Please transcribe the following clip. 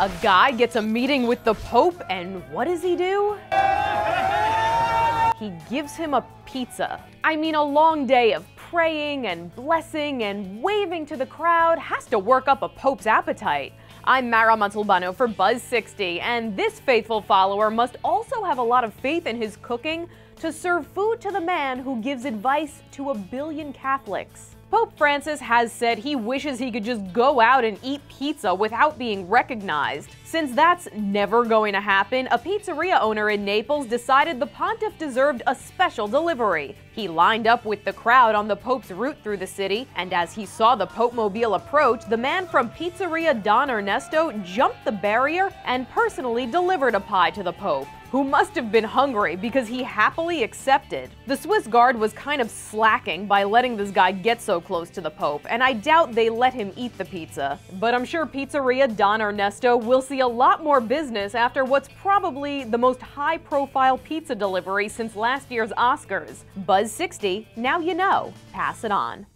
A guy gets a meeting with the Pope, and what does he do? He gives him a pizza. I mean, a long day of praying and blessing and waving to the crowd has to work up a Pope's appetite. I'm Mara Montalbano for Buzz60, and this faithful follower must also have a lot of faith in his cooking to serve food to the man who gives advice to 1 billion Catholics. Pope Francis has said he wishes he could just go out and eat pizza without being recognized. Since that's never going to happen, a pizzeria owner in Naples decided the pontiff deserved a special delivery. He lined up with the crowd on the Pope's route through the city, and as he saw the Popemobile approach, the man from Pizzeria Don Ernesto jumped the barrier and personally delivered a pie to the Pope, who must have been hungry because he happily accepted. The Swiss guard was kind of slacking by letting this guy get so close to the Pope, and I doubt they let him eat the pizza. But I'm sure Pizzeria Don Ernesto will see a lot more business after what's probably the most high-profile pizza delivery since last year's Oscars. Buzz60, now you know. Pass it on.